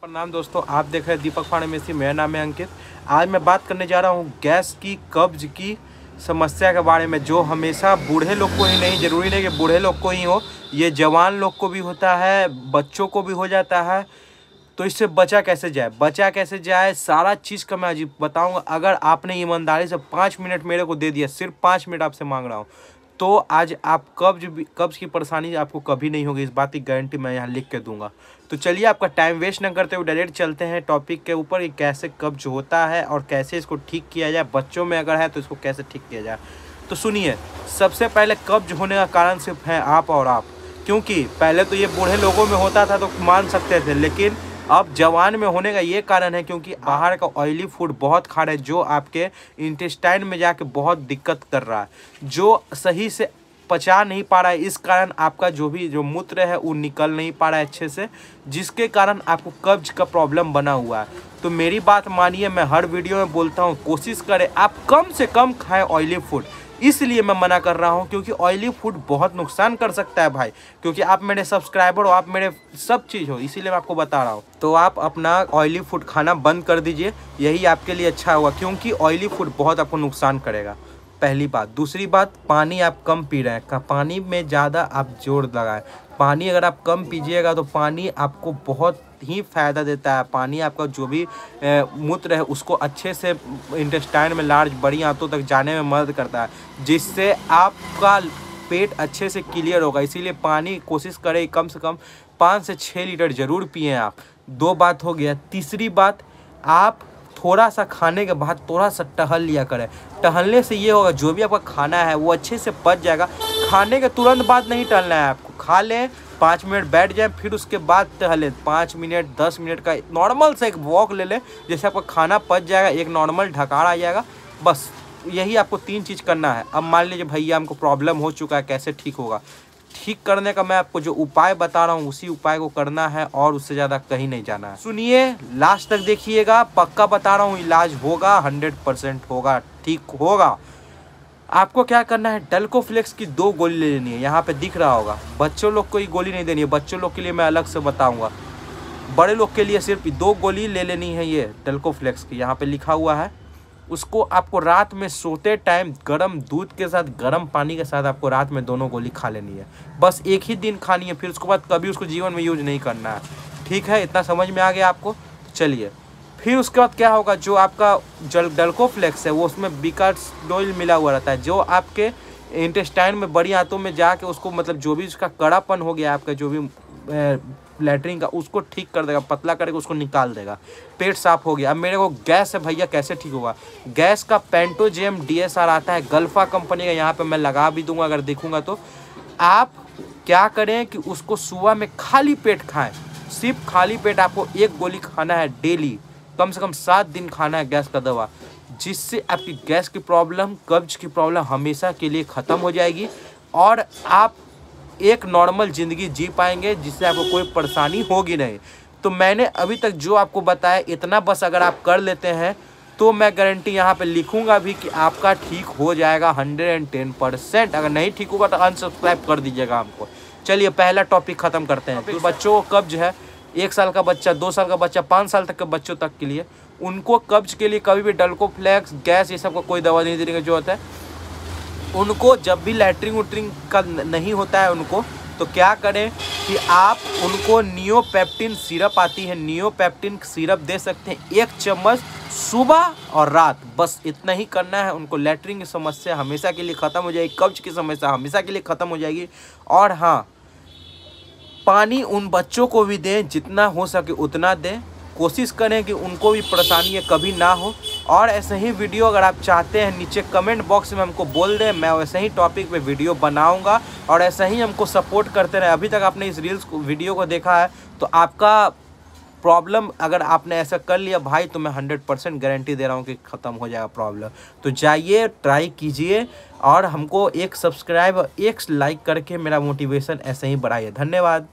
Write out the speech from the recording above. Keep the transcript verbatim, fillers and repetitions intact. प्रणाम दोस्तों, आप देख रहे हैं दीपक फार्मेसी। मेरा नाम है अंकित। आज मैं बात करने जा रहा हूँ गैस की, कब्ज की समस्या के बारे में, जो हमेशा बूढ़े लोग को ही नहीं, जरूरी नहीं कि बूढ़े लोग को ही हो, ये जवान लोग को भी होता है, बच्चों को भी हो जाता है। तो इससे बचा कैसे जाए, बचा कैसे जाए सारा चीज़ का मैं आज बताऊँगा। अगर आपने ईमानदारी से पाँच मिनट मेरे को दे दिया, सिर्फ पाँच मिनट आपसे मांग रहा हूँ, तो आज आप कब्ज कब्ज की परेशानी आपको कभी नहीं होगी। इस बात की गारंटी मैं यहाँ लिख के दूंगा। तो चलिए, आपका टाइम वेस्ट ना करते हुए डायरेक्ट चलते हैं टॉपिक के ऊपर कि कैसे कब्ज होता है और कैसे इसको ठीक किया जाए। बच्चों में अगर है तो इसको कैसे ठीक किया जाए। तो सुनिए, सबसे पहले कब्ज होने का कारण सिर्फ है आप और आप। क्योंकि पहले तो ये बूढ़े लोगों में होता था तो मान सकते थे, लेकिन अब जवान में होने का ये कारण है क्योंकि बाहर का ऑयली फूड बहुत खा रहे हैं, जो आपके इंटेस्टाइन में जाके बहुत दिक्कत कर रहा है, जो सही से पचा नहीं पा रहा है। इस कारण आपका जो भी जो मूत्र है वो निकल नहीं पा रहा है अच्छे से, जिसके कारण आपको कब्ज का प्रॉब्लम बना हुआ है। तो मेरी बात मानिए, मैं हर वीडियो में बोलता हूँ, कोशिश करें आप कम से कम खाएँ ऑयली फूड। इसलिए मैं मना कर रहा हूँ क्योंकि ऑयली फूड बहुत नुकसान कर सकता है भाई, क्योंकि आप मेरे सब्सक्राइबर हो, आप मेरे सब चीज़ हो, इसीलिए मैं आपको बता रहा हूँ। तो आप अपना ऑयली फूड खाना बंद कर दीजिए, यही आपके लिए अच्छा होगा, क्योंकि ऑयली फूड बहुत आपको नुकसान करेगा। पहली बात। दूसरी बात, पानी आप कम पी रहे हैं, पानी में ज़्यादा आप जोर लगाएं। पानी अगर आप कम पीजिएगा तो पानी आपको बहुत ही फ़ायदा देता है। पानी आपका जो भी मूत्र है उसको अच्छे से इंटेस्टाइन में लार्ज बड़ी आंतों तक जाने में मदद करता है, जिससे आपका पेट अच्छे से क्लियर होगा। इसीलिए पानी कोशिश करें कम से कम पाँच से छः लीटर ज़रूर पिए आप। दो बात हो गया। तीसरी बात, आप थोड़ा सा खाने के बाद थोड़ा सा टहल लिया करें। टहलने से ये होगा जो भी आपका खाना है वो अच्छे से पच जाएगा। खाने के तुरंत बाद नहीं टहलना है आपको, खा लें, पाँच मिनट बैठ जाएं, फिर उसके बाद टहलें। पाँच मिनट दस मिनट का नॉर्मल से एक वॉक ले लें, जैसे आपका खाना पच जाएगा, एक नॉर्मल ढकार आ जाएगा। बस यही आपको तीन चीज़ करना है। अब मान लीजिए भैया हमको प्रॉब्लम हो चुका है, कैसे ठीक होगा? ठीक करने का मैं आपको जो उपाय बता रहा हूँ उसी उपाय को करना है और उससे ज़्यादा कहीं नहीं जाना है। सुनिए, लास्ट तक देखिएगा, पक्का बता रहा हूँ, इलाज होगा, हंड्रेड परसेंट होगा, ठीक होगा। आपको क्या करना है, डल्कोफ्लेक्स की दो गोली ले लेनी है, यहाँ पे दिख रहा होगा। बच्चों लोग को ये गोली नहीं देनी है, बच्चों लोग के लिए मैं अलग से बताऊँगा, बड़े लोग के लिए सिर्फ दो गोली ले लेनी है, ये डल्कोफ्लेक्स की, यहाँ पर लिखा हुआ है। उसको आपको रात में सोते टाइम गर्म दूध के साथ, गर्म पानी के साथ आपको रात में दोनों गोली खा लेनी है। बस एक ही दिन खानी है, फिर उसके बाद कभी उसको जीवन में यूज नहीं करना है। ठीक है, इतना समझ में आ गया आपको? चलिए, फिर उसके बाद क्या होगा, जो आपका जल डल्कोफ्लेक्स है वो उसमें बिकाडोल मिला हुआ रहता है, जो आपके इंटेस्टाइन में बड़ी आंतों में जाके उसको, मतलब जो भी उसका कड़ापन हो गया आपका जो भी लैट्रिन का, उसको ठीक कर देगा, पतला करके उसको निकाल देगा, पेट साफ हो गया। अब मेरे को गैस है भैया, कैसे ठीक होगा? गैस का पैंटो जेम डी एस आर आता है, गल्फा कंपनी का, यहाँ पे मैं लगा भी दूंगा अगर देखूंगा तो। आप क्या करें कि उसको सुबह में खाली पेट खाएं, सिर्फ खाली पेट आपको एक गोली खाना है डेली, कम से कम सात दिन खाना है गैस का दवा, जिससे आपकी गैस की प्रॉब्लम, कब्ज की प्रॉब्लम हमेशा के लिए ख़त्म हो जाएगी और आप एक नॉर्मल ज़िंदगी जी पाएंगे, जिससे आपको कोई परेशानी होगी नहीं। तो मैंने अभी तक जो आपको बताया, इतना बस अगर आप कर लेते हैं तो मैं गारंटी यहाँ पे लिखूंगा भी कि आपका ठीक हो जाएगा हंड्रेड एंड टेन परसेंट। अगर नहीं ठीक होगा तो अनसब्सक्राइब कर दीजिएगा हमको। चलिए, पहला टॉपिक ख़त्म करते हैं। तो बच्चों को कब्ज है, एक साल का बच्चा, दो साल का बच्चा, पाँच साल तक के बच्चों तक के लिए, उनको कब्ज के लिए कभी भी डल्कोफ्लेक्स, गैस, ये सब का कोई दवा नहीं देने की जरूरत है। उनको जब भी लैट्रिन वैट्रिन का नहीं होता है उनको, तो क्या करें कि आप उनको नियोपेप्टिन सिरप आती है, नियोपेप्टिन सिरप दे सकते हैं, एक चम्मच सुबह और रात। बस इतना ही करना है उनको। लैट्रिन की समस्या हमेशा के लिए ख़त्म हो जाएगी, कब्ज की समस्या हमेशा के लिए ख़त्म हो जाएगी। और हाँ, पानी उन बच्चों को भी दें, जितना हो सके उतना दें, कोशिश करें कि उनको भी परेशानी कभी ना हो। और ऐसे ही वीडियो अगर आप चाहते हैं, नीचे कमेंट बॉक्स में हमको बोल दें, मैं वैसे ही टॉपिक पे वीडियो बनाऊंगा और ऐसे ही हमको सपोर्ट करते रहें। अभी तक आपने इस रील्स को, वीडियो को देखा है तो आपका प्रॉब्लम, अगर आपने ऐसा कर लिया भाई तो मैं हंड्रेड परसेंट गारंटी दे रहा हूँ कि ख़त्म हो जाएगा प्रॉब्लम। तो जाइए, ट्राई कीजिए और हमको एक सब्सक्राइब, एक लाइक करके मेरा मोटिवेशन ऐसे ही बढ़ाइए। धन्यवाद।